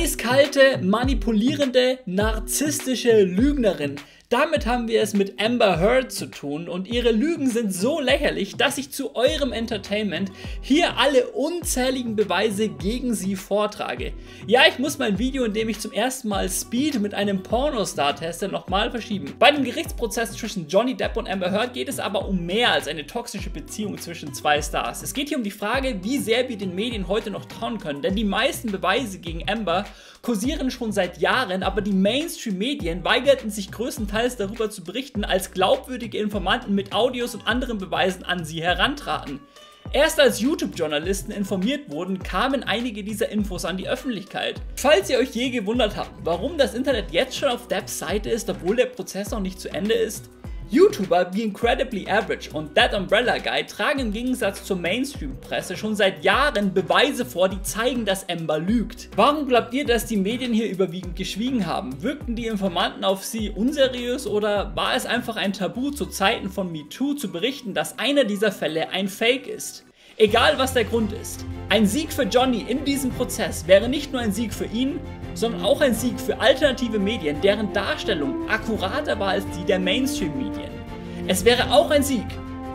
eiskalte, manipulierende, narzisstische Lügnerin. Damit haben wir es mit Amber Heard zu tun und ihre Lügen sind so lächerlich, dass ich zu eurem Entertainment hier alle unzähligen Beweise gegen sie vortrage. Ja, ich muss mein Video, in dem ich zum ersten Mal Speed mit einem Pornostar teste, nochmal verschieben. Bei dem Gerichtsprozess zwischen Johnny Depp und Amber Heard geht es aber um mehr als eine toxische Beziehung zwischen zwei Stars. Es geht hier um die Frage, wie sehr wir den Medien heute noch trauen können, denn die meisten Beweise gegen Amber kursieren schon seit Jahren, aber die Mainstream-Medien weigerten sich größtenteils darüber zu berichten, als glaubwürdige Informanten mit Audios und anderen Beweisen an sie herantraten. Erst als YouTube-Journalisten informiert wurden, kamen einige dieser Infos an die Öffentlichkeit. Falls ihr euch je gewundert habt, warum das Internet jetzt schon auf Depps Seite ist, obwohl der Prozess noch nicht zu Ende ist, YouTuber wie Incredibly Average und That Umbrella Guy tragen im Gegensatz zur Mainstream-Presse schon seit Jahren Beweise vor, die zeigen, dass Amber lügt. Warum glaubt ihr, dass die Medien hier überwiegend geschwiegen haben? Wirkten die Informanten auf sie unseriös oder war es einfach ein Tabu, zu Zeiten von MeToo zu berichten, dass einer dieser Fälle ein Fake ist? Egal was der Grund ist, ein Sieg für Johnny in diesem Prozess wäre nicht nur ein Sieg für ihn, sondern auch ein Sieg für alternative Medien, deren Darstellung akkurater war als die der Mainstream-Medien. Es wäre auch ein Sieg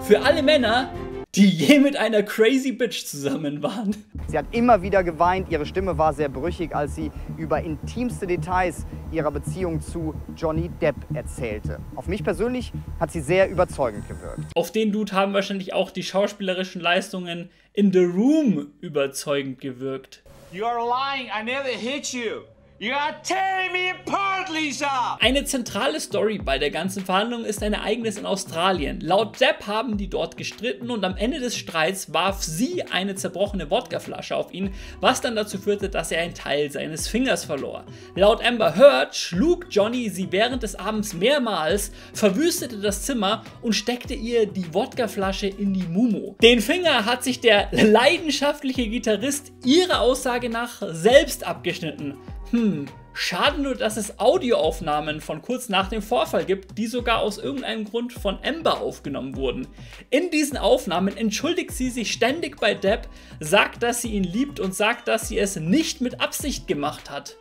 für alle Männer, die je mit einer crazy Bitch zusammen waren. Sie hat immer wieder geweint, ihre Stimme war sehr brüchig, als sie über intimste Details ihrer Beziehung zu Johnny Depp erzählte. Auf mich persönlich hat sie sehr überzeugend gewirkt. Auf den Dude haben wahrscheinlich auch die schauspielerischen Leistungen in The Room überzeugend gewirkt. You are lying, I never hit you. You are tearing me apart, Lisa! Eine zentrale Story bei der ganzen Verhandlung ist ein Ereignis in Australien. Laut Depp haben die dort gestritten und am Ende des Streits warf sie eine zerbrochene Wodkaflasche auf ihn, was dann dazu führte, dass er einen Teil seines Fingers verlor. Laut Amber Heard schlug Johnny sie während des Abends mehrmals, verwüstete das Zimmer und steckte ihr die Wodkaflasche in die Mumu. Den Finger hat sich der leidenschaftliche Gitarrist ihrer Aussage nach selbst abgeschnitten. Schade nur, dass es Audioaufnahmen von kurz nach dem Vorfall gibt, die sogar aus irgendeinem Grund von Amber aufgenommen wurden. In diesen Aufnahmen entschuldigt sie sich ständig bei Depp, sagt, dass sie ihn liebt und sagt, dass sie es nicht mit Absicht gemacht hat.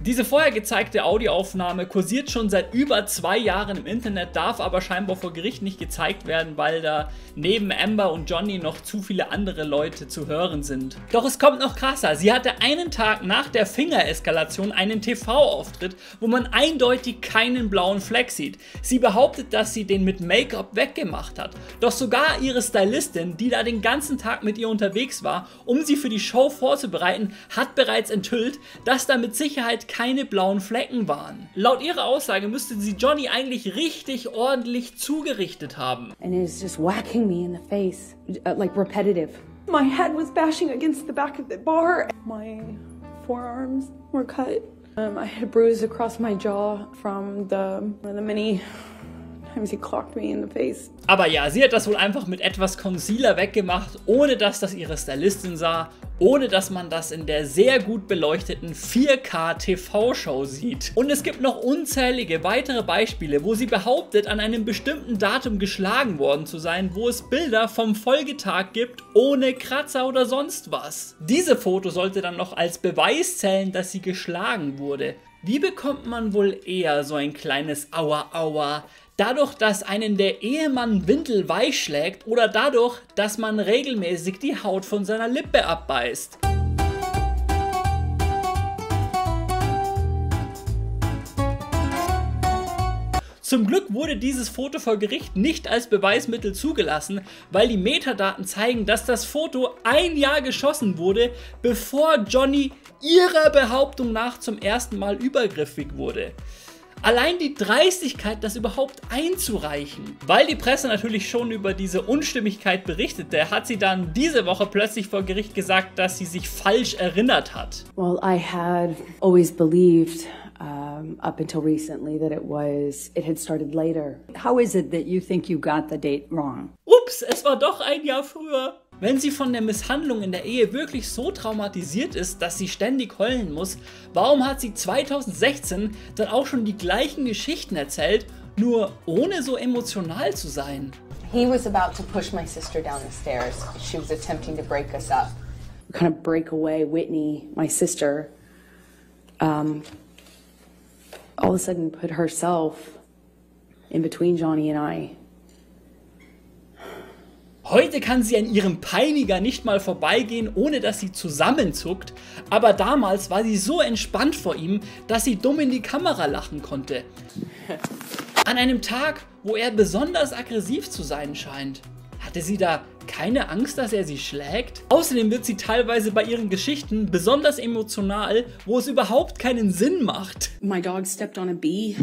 Diese vorher gezeigte Audioaufnahme kursiert schon seit über 2 Jahren im Internet, darf aber scheinbar vor Gericht nicht gezeigt werden, weil da neben Amber und Johnny noch zu viele andere Leute zu hören sind. Doch es kommt noch krasser. Sie hatte einen Tag nach der Fingereskalation einen TV-Auftritt, wo man eindeutig keinen blauen Fleck sieht. Sie behauptet, dass sie den mit Make-up weggemacht hat. Doch sogar ihre Stylistin, die da den ganzen Tag mit ihr unterwegs war, um sie für die Show vorzubereiten, hat bereits enthüllt, dass da mit Sicherheit keine blauen Flecken waren. Laut ihrer Aussage müsste sie Johnny eigentlich richtig ordentlich zugerichtet haben. And it was just whacking me in the face, like repetitive. My head was bashing against the back of the bar. My forearms were cut. I had bruises across my jaw from the mini. Aber ja, sie hat das wohl einfach mit etwas Concealer weggemacht, ohne dass das ihre Stylistin sah, ohne dass man das in der sehr gut beleuchteten 4K TV-Show sieht. Und es gibt noch unzählige weitere Beispiele, wo sie behauptet, an einem bestimmten Datum geschlagen worden zu sein, wo es Bilder vom Folgetag gibt, ohne Kratzer oder sonst was. Diese Foto sollte dann noch als Beweis zählen, dass sie geschlagen wurde. Wie bekommt man wohl eher so ein kleines Aua-Aua? Dadurch, dass einen der Ehemann windelweich schlägt oder dadurch, dass man regelmäßig die Haut von seiner Lippe abbeißt. Zum Glück wurde dieses Foto vor Gericht nicht als Beweismittel zugelassen, weil die Metadaten zeigen, dass das Foto ein Jahr geschossen wurde, bevor Johnny ihrer Behauptung nach zum ersten Mal übergriffig wurde. Allein die Dreistigkeit, das überhaupt einzureichen. Weil die Presse natürlich schon über diese Unstimmigkeit berichtete, hat sie dann diese Woche plötzlich vor Gericht gesagt, dass sie sich falsch erinnert hat. Well, I had always believed up until recently that it had started later. How is it that you think you got the date wrong? Ups, es war doch ein Jahr früher. Wenn sie von der Misshandlung in der Ehe wirklich so traumatisiert ist, dass sie ständig heulen muss, warum hat sie 2016 dann auch schon die gleichen Geschichten erzählt, nur ohne so emotional zu sein? He was about to push my sister down the stairs. She was attempting to break us up. Kind of break away Whitney, my sister, all of a sudden put herself in between Johnny and I. Heute kann sie an ihrem Peiniger nicht mal vorbeigehen, ohne dass sie zusammenzuckt, aber damals war sie so entspannt vor ihm, dass sie dumm in die Kamera lachen konnte. An einem Tag, wo er besonders aggressiv zu sein scheint. Hatte sie da keine Angst, dass er sie schlägt? Außerdem wird sie teilweise bei ihren Geschichten besonders emotional, wo es überhaupt keinen Sinn macht. My dog stepped on a bee.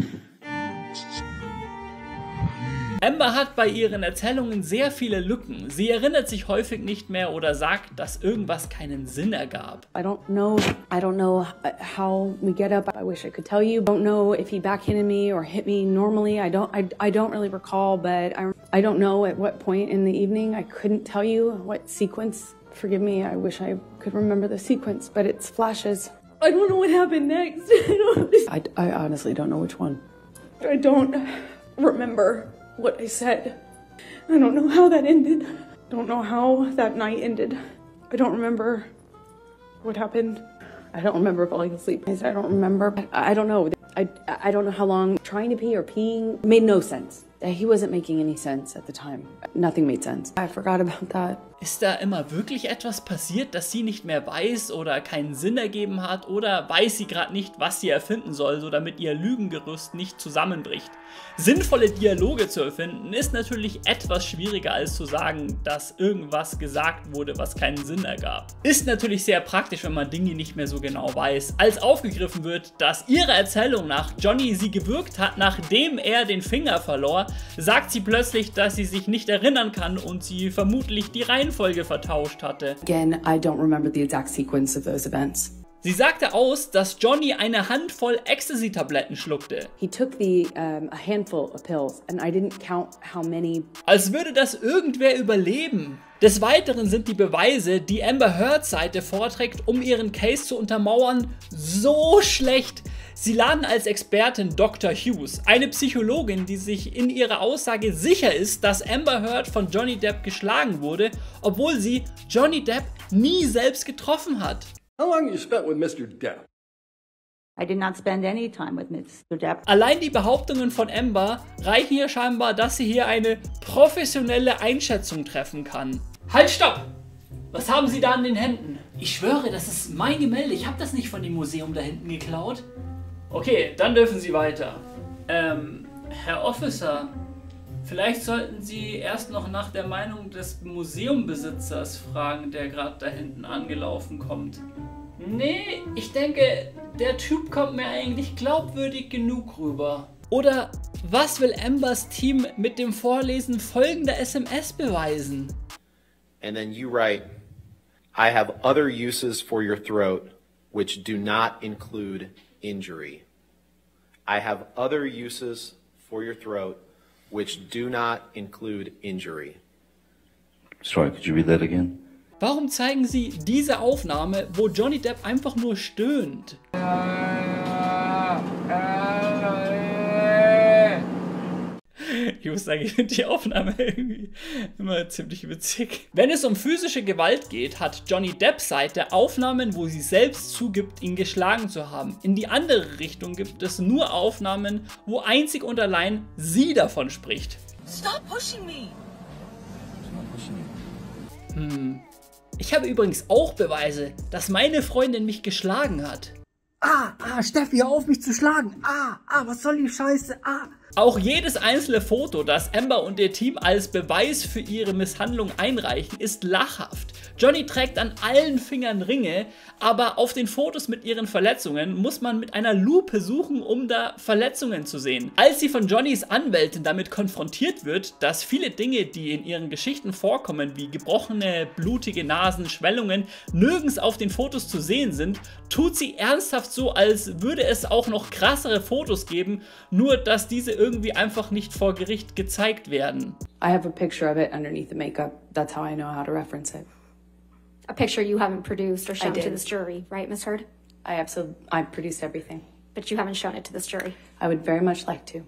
Amber hat bei ihren Erzählungen sehr viele Lücken. Sie erinnert sich häufig nicht mehr oder sagt, dass irgendwas keinen Sinn ergab. I don't know how we get up. I wish I could tell you. I don't know if he backhanded me or hit me normally. I don't really recall, but I don't know at what point in the evening. I couldn't tell you what sequence. Forgive me. I wish I could remember the sequence, but it's flashes. I don't know what happened next. I honestly don't know which one. I don't remember what I said. I don't know how that ended. I don't know how that night ended. I don't remember what happened. I don't remember falling asleep. I don't remember. I don't know. I don't know how long trying to pee or peeing made no sense. He wasn't making any sense at the time. Nothing made sense. I forgot about that. Ist da immer wirklich etwas passiert, das sie nicht mehr weiß oder keinen Sinn ergeben hat, oder weiß sie gerade nicht, was sie erfinden soll, so damit ihr Lügengerüst nicht zusammenbricht? Sinnvolle Dialoge zu erfinden ist natürlich etwas schwieriger als zu sagen, dass irgendwas gesagt wurde, was keinen Sinn ergab. Ist natürlich sehr praktisch, wenn man Dinge nicht mehr so genau weiß. Als aufgegriffen wird, dass ihrer Erzählung nach Johnny sie gewürgt hat, nachdem er den Finger verlor, sagt sie plötzlich, dass sie sich nicht erinnern kann und sie vermutlich die Reihenfolge vertauscht hatte. Again, I don't remember the exact sequence of those events. Sie sagte aus, dass Johnny eine Handvoll Ecstasy-Tabletten schluckte. He took a handful of pills and I didn't count how many. Als würde das irgendwer überleben. Des Weiteren sind die Beweise, die Amber Heard Seite vorträgt, um ihren Case zu untermauern, so schlecht. Sie laden als Expertin Dr. Hughes, eine Psychologin, die sich in ihrer Aussage sicher ist, dass Amber Heard von Johnny Depp geschlagen wurde, obwohl sie Johnny Depp nie selbst getroffen hat. How long you spent with Mr. Depp? I did not spend any time with Mr. Depp. Allein die Behauptungen von Amber reichen hier scheinbar, dass sie hier eine professionelle Einschätzung treffen kann. Halt, stopp! Was haben Sie da an den Händen? Ich schwöre, das ist mein Gemälde. Ich habe das nicht von dem Museum da hinten geklaut. Okay, dann dürfen Sie weiter. Herr Officer, vielleicht sollten Sie erst noch nach der Meinung des Museumbesitzers fragen, der gerade da hinten angelaufen kommt. Nee, ich denke, der Typ kommt mir eigentlich glaubwürdig genug rüber. Oder was will Ambers Team mit dem Vorlesen folgender SMS beweisen? And then you write, I have other uses for your throat, which do not include injury. I have other uses for your throat, which do not include injury. Sorry, could you read that again? Warum zeigen Sie diese Aufnahme, wo Johnny Depp einfach nur stöhnt? Ich muss sagen, ich finde die Aufnahme irgendwie immer ziemlich witzig. Wenn es um physische Gewalt geht, hat Johnny Depps Seite Aufnahmen, wo sie selbst zugibt, ihn geschlagen zu haben. In die andere Richtung gibt es nur Aufnahmen, wo einzig und allein sie davon spricht. Stop pushing me! Ich habe übrigens auch Beweise, dass meine Freundin mich geschlagen hat. Steffi, hör auf mich zu schlagen. Was soll die Scheiße? Auch jedes einzelne Foto, das Amber und ihr Team als Beweis für ihre Misshandlung einreichen, ist lachhaft. Johnny trägt an allen Fingern Ringe, aber auf den Fotos mit ihren Verletzungen muss man mit einer Lupe suchen, um da Verletzungen zu sehen. Als sie von Johnnys Anwältin damit konfrontiert wird, dass viele Dinge, die in ihren Geschichten vorkommen, wie gebrochene, blutige Nasen, Schwellungen, nirgends auf den Fotos zu sehen sind, tut sie ernsthaft so, als würde es auch noch krassere Fotos geben, nur dass diese irgendwie einfach nicht vor Gericht gezeigt werden. I have a picture of it underneath the makeup. That's how I know how to reference it. A picture you haven't produced or shown to this jury, right, Ms. Heard? I produced everything. But you haven't shown it to this jury. I would very much like to.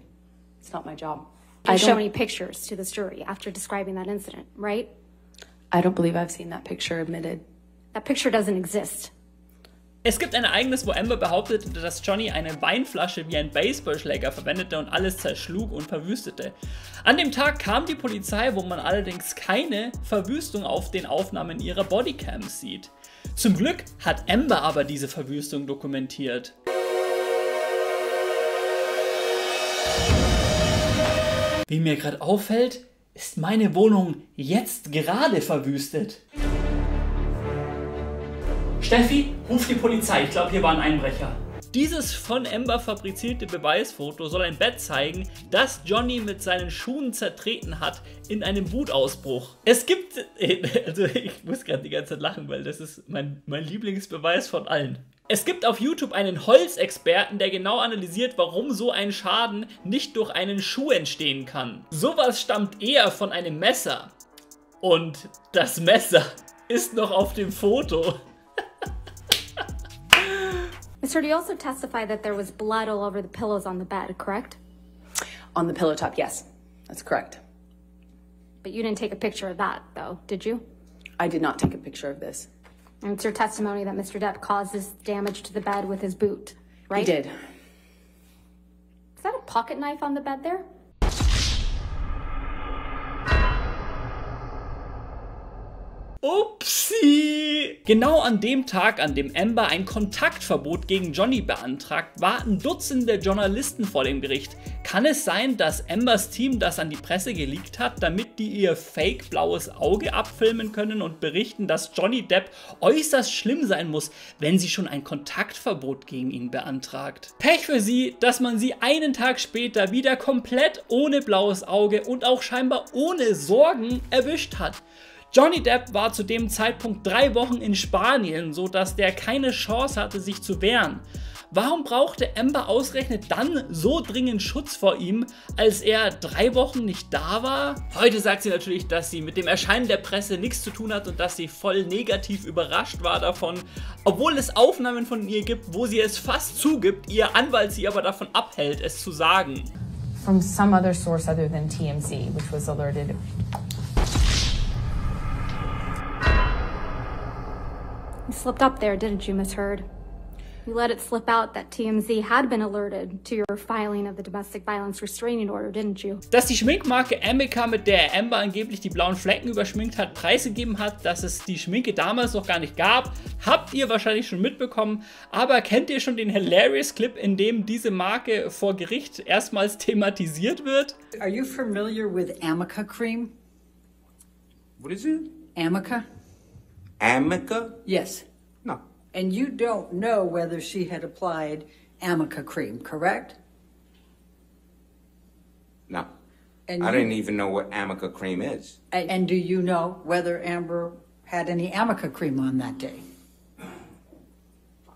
It's not my job. I show any pictures to this jury after describing that incident, right? I don't believe I've seen that picture admitted. That picture doesn't exist. Es gibt ein Ereignis, wo Amber behauptete, dass Johnny eine Weinflasche wie ein Baseballschläger verwendete und alles zerschlug und verwüstete. An dem Tag kam die Polizei, wo man allerdings keine Verwüstung auf den Aufnahmen ihrer Bodycams sieht. Zum Glück hat Amber aber diese Verwüstung dokumentiert. Wie mir gerade auffällt, ist meine Wohnung jetzt gerade verwüstet. Steffi, ruf die Polizei. Ich glaube, hier war ein Einbrecher. Dieses von Amber fabrizierte Beweisfoto soll ein Bett zeigen, das Johnny mit seinen Schuhen zertreten hat in einem Wutausbruch. Es gibt... Also ich muss gerade die ganze Zeit lachen, weil das ist mein Lieblingsbeweis von allen. Es gibt auf YouTube einen Holzexperten, der genau analysiert, warum so ein Schaden nicht durch einen Schuh entstehen kann. Sowas stammt eher von einem Messer. Und das Messer ist noch auf dem Foto. Sir, do you also testify that there was blood all over the pillows on the bed, correct? On the pillow top, yes. That's correct. But you didn't take a picture of that, though, did you? I did not take a picture of this. And it's your testimony that Mr. Depp caused this damage to the bed with his boot, right? He did. Is that a pocket knife on the bed there? Upsi! Genau an dem Tag, an dem Amber ein Kontaktverbot gegen Johnny beantragt, warten Dutzende Journalisten vor dem Gericht. Kann es sein, dass Ambers Team das an die Presse geleakt hat, damit die ihr fake blaues Auge abfilmen können und berichten, dass Johnny Depp äußerst schlimm sein muss, wenn sie schon ein Kontaktverbot gegen ihn beantragt? Pech für sie, dass man sie einen Tag später wieder komplett ohne blaues Auge und auch scheinbar ohne Sorgen erwischt hat. Johnny Depp war zu dem Zeitpunkt 3 Wochen in Spanien, sodass der keine Chance hatte, sich zu wehren. Warum brauchte Amber ausgerechnet dann so dringend Schutz vor ihm, als er 3 Wochen nicht da war? Heute sagt sie natürlich, dass sie mit dem Erscheinen der Presse nichts zu tun hat und dass sie voll negativ überrascht war davon, obwohl es Aufnahmen von ihr gibt, wo sie es fast zugibt, ihr Anwalt sie aber davon abhält, es zu sagen. From some other source other than TMZ, which was alerted. You slipped up there, didn't you, Ms. Heard? You let it slip out that TMZ had been alerted to your filing of the domestic violence restraining order, didn't you? Dass die Schminkmarke Amica, mit der Amber angeblich die blauen Flecken überschminkt hat, preisgegeben hat, dass es die Schminke damals noch gar nicht gab, habt ihr wahrscheinlich schon mitbekommen. Aber kennt ihr schon den hilarious Clip, in dem diese Marke vor Gericht erstmals thematisiert wird? Are you familiar with Amica cream? What is it? Amica. Amica? Yes. No. And you don't know whether she had applied Amica cream, correct? No. And I didn't even know what Amica cream is. And do you know whether Amber had any Amica cream on that day?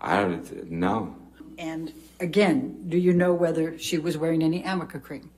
I don't know. And again, do you know whether she was wearing any Amica cream?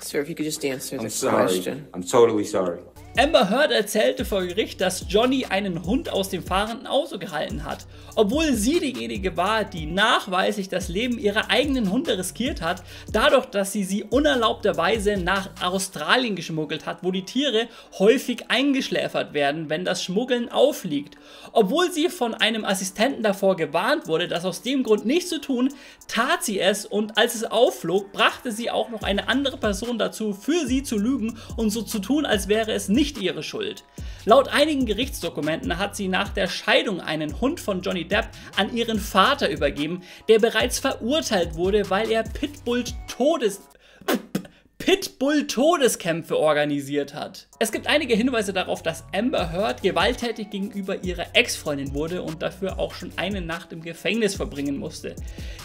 Sir, if you could just answer this question. I'm totally sorry. Amber Heard erzählte vor Gericht, dass Johnny einen Hund aus dem fahrenden Auto gehalten hat, obwohl sie diejenige war, die nachweislich das Leben ihrer eigenen Hunde riskiert hat, dadurch, dass sie unerlaubterweise nach Australien geschmuggelt hat, wo die Tiere häufig eingeschläfert werden, wenn das Schmuggeln aufliegt. Obwohl sie von einem Assistenten davor gewarnt wurde, das aus dem Grund nicht zu tun, tat sie es, und als es aufflog, brachte sie auch noch eine andere Person dazu, für sie zu lügen und so zu tun, als wäre es nicht ihre Schuld. Laut einigen Gerichtsdokumenten hat sie nach der Scheidung einen Hund von Johnny Depp an ihren Vater übergeben, der bereits verurteilt wurde, weil er Pitbull Todes... Pitbull-Todeskämpfe organisiert hat. Es gibt einige Hinweise darauf, dass Amber Heard gewalttätig gegenüber ihrer Ex-Freundin wurde und dafür auch schon eine Nacht im Gefängnis verbringen musste.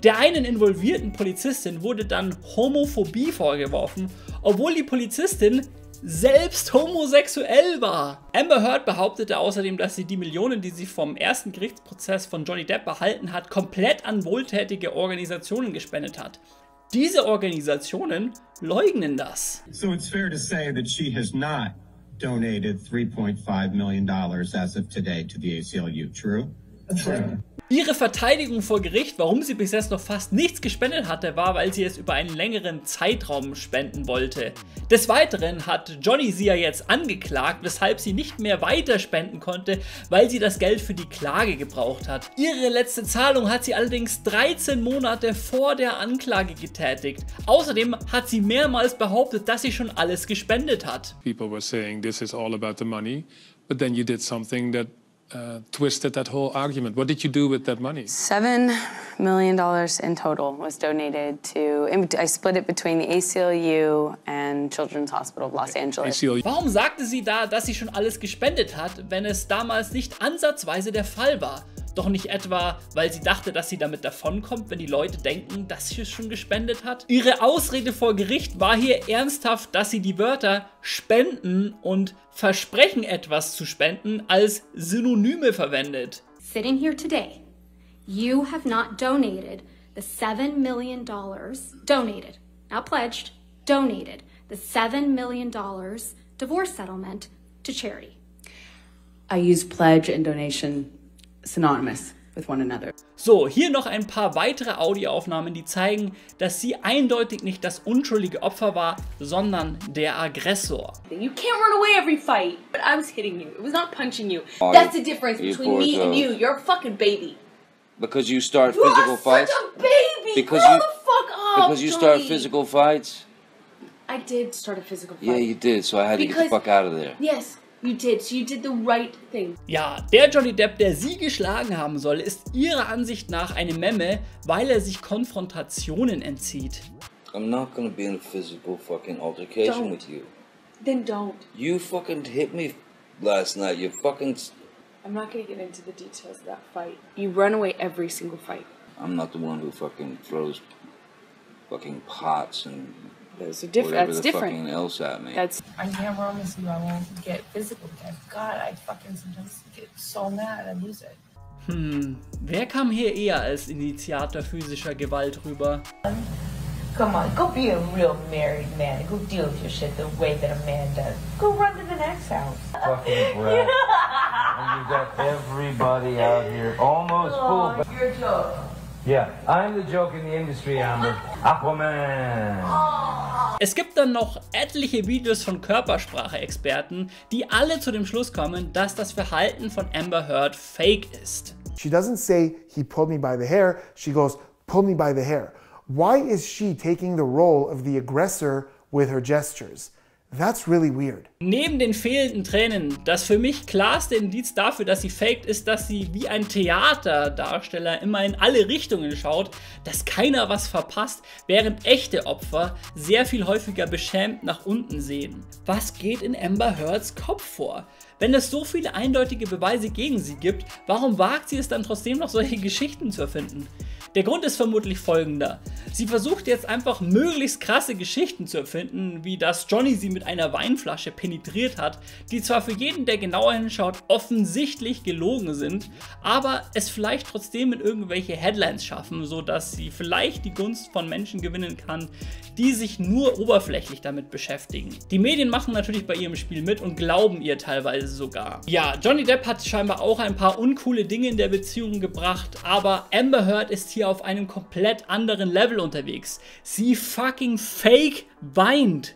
Der einen involvierten Polizistin wurde dann Homophobie vorgeworfen, obwohl die Polizistin selbst homosexuell war. Amber Heard behauptete außerdem, dass sie die Millionen, die sie vom ersten Gerichtsprozess von Johnny Depp erhalten hat, komplett an wohltätige Organisationen gespendet hat. Diese Organisationen leugnen das. So it's fair to say that she has not donated $3.5 million as of today to the ACLU. True? True. Ihre Verteidigung vor Gericht, warum sie bis jetzt noch fast nichts gespendet hatte, war, weil sie es über einen längeren Zeitraum spenden wollte. Des Weiteren hat Johnny sie ja jetzt angeklagt, weshalb sie nicht mehr weiter spenden konnte, weil sie das Geld für die Klage gebraucht hat. Ihre letzte Zahlung hat sie allerdings 13 Monate vor der Anklage getätigt. Außerdem hat sie mehrmals behauptet, dass sie schon alles gespendet hat. People were saying, this is all about the money, but then you did something that twisted that whole argument. What did you do with that money? $7 million in total was donated to. I split it between the ACLU and Children's Hospital of Los Angeles. Warum sagte sie da, dass sie schon alles gespendet hat, wenn es damals nicht ansatzweise der Fall war? Doch nicht etwa, weil sie dachte, dass sie damit davonkommt, wenn die Leute denken, dass sie es schon gespendet hat? Ihre Ausrede vor Gericht war hier ernsthaft, dass sie die Wörter spenden und versprechen, etwas zu spenden, als Synonyme verwendet. Sitting here today, you have not donated the $7 million donated, not pledged, donated the $7 million divorce settlement to charity. I use pledge and donation synonymous with one another. So, hier noch ein paar weitere Audioaufnahmen, die zeigen, dass sie eindeutig nicht das unschuldige Opfer war, sondern der Aggressor. You can't run away every fight, but I was hitting you. It was not punching you. That's the difference between me and you. You're a fucking baby. Because you start physical fights. You're such a baby. Because you, the fuck off, because you start physical fights. I did start a physical fight. Yeah, you did. So I had to get the fuck out of there. Yes. You did, so you did the right thing. Ja, der Johnny Depp, der sie geschlagen haben soll, ist ihrer Ansicht nach eine Memme, weil er sich Konfrontationen entzieht. I'm not gonna be in a physical fucking altercation with you. Then don't. You fucking hit me last night. You fucking. I'm not gonna get into the details of that fight. You run away every single fight. I'm not the one who fucking throws fucking pots and. Those are different. That's different. Else at me. That's. I can't promise you I won't get physical. God, I fucking sometimes get so mad I lose it. Wer kam hier eher als Initiator physischer Gewalt rüber? Come on, go be a real married man. Go deal with your shit the way that a man does. Go run to the next house. Fucking brat. And you got everybody out here almost full. You're a joke. Yeah, I'm the joke in the industry, Amber. Aquaman. Oh. Es gibt dann noch etliche Videos von Körpersprache-Experten, die alle zu dem Schluss kommen, dass das Verhalten von Amber Heard fake ist. She doesn't say he pulled me by the hair, she goes pull me by the hair. Why is she taking the role of the aggressor with her gestures? That's really weird. Neben den fehlenden Tränen, das für mich klarste Indiz dafür, dass sie faked, ist, dass sie wie ein Theaterdarsteller immer in alle Richtungen schaut, dass keiner was verpasst, während echte Opfer sehr viel häufiger beschämt nach unten sehen. Was geht in Amber Heards Kopf vor? Wenn es so viele eindeutige Beweise gegen sie gibt, warum wagt sie es dann trotzdem noch, solche Geschichten zu erfinden? Der Grund ist vermutlich folgender. Sie versucht jetzt einfach möglichst krasse Geschichten zu erfinden, wie dass Johnny sie mit einer Weinflasche penetriert hat, die zwar für jeden, der genauer hinschaut, offensichtlich gelogen sind, aber es vielleicht trotzdem in irgendwelche Headlines schaffen, sodass sie vielleicht die Gunst von Menschen gewinnen kann, die sich nur oberflächlich damit beschäftigen. Die Medien machen natürlich bei ihrem Spiel mit und glauben ihr teilweise sogar. Ja, Johnny Depp hat scheinbar auch ein paar uncoole Dinge in der Beziehung gebracht, aber Amber Heard ist hier auf einem komplett anderen Level unterwegs. Sie fucking fake weint.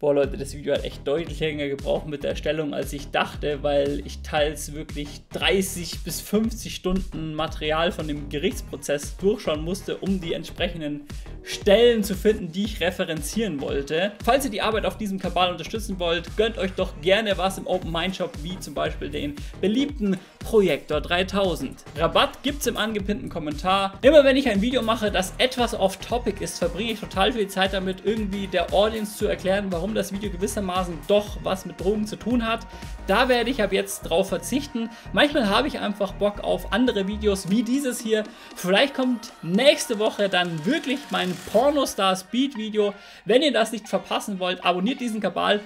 Boah Leute, das Video hat echt deutlich länger gebraucht mit der Erstellung, als ich dachte, weil ich teils wirklich 30 bis 50 Stunden Material von dem Gerichtsprozess durchschauen musste, um die entsprechenden Stellen zu finden, die ich referenzieren wollte. Falls ihr die Arbeit auf diesem Kanal unterstützen wollt, gönnt euch doch gerne was im Open Mind Shop, wie zum Beispiel den beliebten Projektor 3000. Rabatt gibt's im angepinnten Kommentar. Immer wenn ich ein Video mache, das etwas off-topic ist, verbringe ich total viel Zeit damit, irgendwie der Audience zu erklären, warum das Video gewissermaßen doch was mit Drogen zu tun hat. Da werde ich ab jetzt drauf verzichten. Manchmal habe ich einfach Bock auf andere Videos wie dieses hier. Vielleicht kommt nächste Woche dann wirklich mein Pornostar Speed Video. Wenn ihr das nicht verpassen wollt, abonniert diesen Kanal